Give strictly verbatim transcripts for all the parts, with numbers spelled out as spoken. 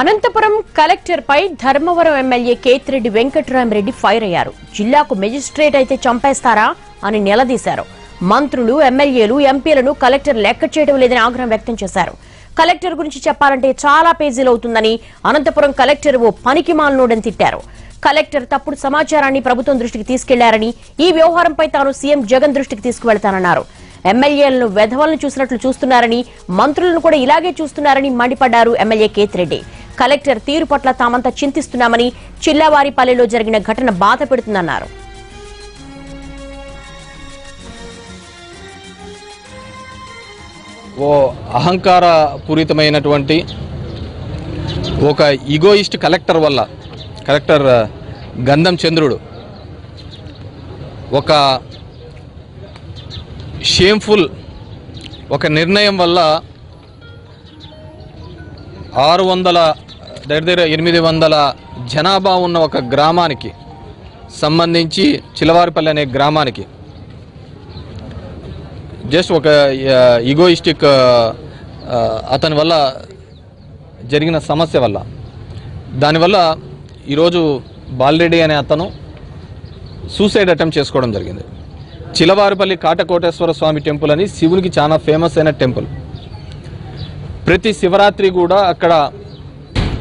Anantapuram collector పై Dharmavaram MLA Kethireddy Venkataramireddy fire అయ్యారు. జిల్లాకు మెజిస్ట్రేట్ అయితే చంపేస్తారా అని నిలదీశారు. మంత్రులు ఎమ్మెల్యేలు ఎంపీలను కలెక్టర్ లెక్క చేయడం లేదని ఆగ్రహం వ్యక్తం చేశారు. కలెక్టర్ గురించి చెప్పాలంటే చాలా పేజీలు అవుతుందని అనంతపురం కలెక్టర్ ఓ పనికిమాలినోడని తిట్టారు. కలెక్టర్ తప్పుడు సమాచారాన్ని ప్రభుత్వం దృష్టికి తీసుకెళ్లారని ఈ వ్యవహారంపై తాను సీఎం జగన్ దృష్టికి తీసుకువెళ్తానన్నారు. ఎమ్మెల్యేలను వెధవలను చూసినట్లు చూస్తున్నారని మంత్రులను కూడా ఇలాగే చూస్తున్నారని మండిపడ్డారు ఎమ్మెల్యే కేతిరెడ్డి. కలెక్టర్ తీరు పట్ల తామంతా చింతిస్తున్నామని చిల్లవారిపల్లెలో జరిగిన ఘటన బాధ పెడుతుందన్నారు. ఓ అహంకార పూరితమైనటువంటి ఒక ఈగోయిస్ట్ కలెక్టర్ వల్ల కలెక్టర్ గంధం చంద్రుడు ఒక షేమ్ఫుల్ ఒక నిర్ణయం వల్ల ఆరు వందల దగ్గర దగ్గర ఎనిమిది వందల జనాభా ఉన్న ఒక గ్రామానికి సంబంధించి చిలవారిపల్లి అనే గ్రామానికి జస్ట్ ఒక ఈగోయిస్టిక్ అతని వల్ల జరిగిన సమస్య వల్ల దానివల్ల ఈరోజు బాలరెడ్డి అనే అతను సూసైడ్ అటెంప్ట్ చేసుకోవడం జరిగింది. చిలవారిపల్లి కాటకోటేశ్వర స్వామి టెంపుల్ అని శివునికి చాలా ఫేమస్ అయిన టెంపుల్. ప్రతి శివరాత్రి కూడా అక్కడ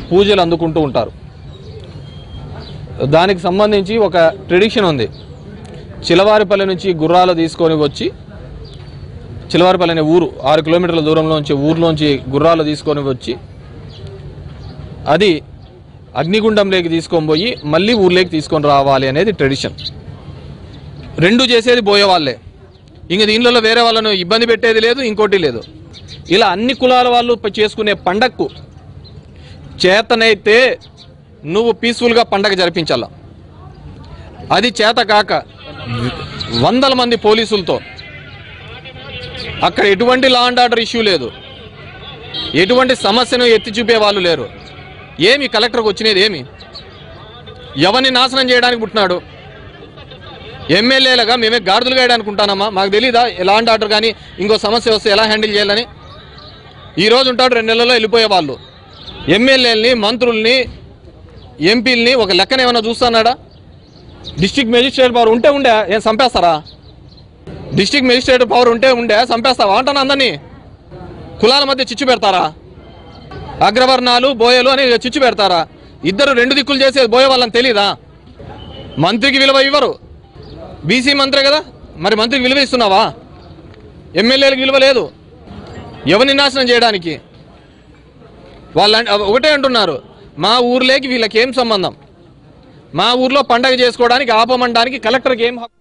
పూజలు అందుకుంటూ ఉంటారు. దానికి సంబంధించి ఒక ట్రెడిషన్ ఉంది. చిలవారిపల్లి నుంచి గుర్రాలు తీసుకొని వచ్చి చిలవారిపల్లి అనే ఊరు ఆరు కిలోమీటర్ల దూరంలోంచి ఊర్లోంచి గుర్రాలు తీసుకొని వచ్చి అది అగ్నిగుండంలోకి తీసుకొని పోయి మళ్ళీ ఊర్లోకి తీసుకొని రావాలి అనేది ట్రెడిషన్. రెండు చేసేది పోయేవాళ్ళే. ఇంక దీనిలో వేరే వాళ్ళను ఇబ్బంది పెట్టేది లేదు, ఇంకోటి లేదు. ఇలా అన్ని కులాల వాళ్ళు చేసుకునే పండగకు చేతనైతే నువ్వు పీస్ఫుల్గా పండగ జరిపించాల. అది చేత కాక వందల మంది పోలీసులతో అక్కడ ఎటువంటి లా అండ్ ఆర్డర్ ఇష్యూ లేదు, ఎటువంటి సమస్యను ఎత్తి చూపే వాళ్ళు లేరు. ఏమి కలెక్టర్కి వచ్చినది ఏమి? ఎవరిని నాశనం చేయడానికి పుట్టినాడు? ఎమ్మెల్యేలుగా మేమే గాడిదలు గాయడానికి ఉంటానమ్మా, మాకు తెలీదా లా అండ్ ఆర్డర్ కానీ ఇంకో సమస్య వస్తే ఎలా హ్యాండిల్ చేయాలని? ఈరోజు ఉంటాడు, రెండు నెలల్లో వెళ్ళిపోయే వాళ్ళు. ఎమ్మెల్యేలని మంత్రుల్ని ఎంపీలని ఒక లెక్కన ఏమైనా చూస్తున్నాడా? డిస్ట్రిక్ట్ మెజిస్ట్రేట్ పవర్ ఉంటే ఉండే ఏం చంపేస్తారా? డిస్ట్రిక్ట్ మెజిస్ట్రేట్ పవర్ ఉంటే ఉండే చంపేస్తావా? అంటాను అందరినీ కులాల మధ్య చిచ్చు పెడతారా? అగ్రవర్ణాలు బోయలు అని చిచ్చు పెడతారా? ఇద్దరు రెండు దిక్కులు చేసేది బోయే వాళ్ళని తెలీదా? మంత్రికి విలువ ఇవ్వరు. బీసీ మంత్రే కదా, మరి మంత్రికి విలువ ఇస్తున్నావా? ఎమ్మెల్యేలకు విలువ లేదు. ఎవరిని నాశనం చేయడానికి వాళ్ళ ఒకటే అంటున్నారు, మా ఊర్లోకి వీళ్ళకి ఏం సంబంధం? మా ఊర్లో పండగ చేసుకోవడానికి ఆపమనడానికి కలెక్టర్కి ఏం హక్కు?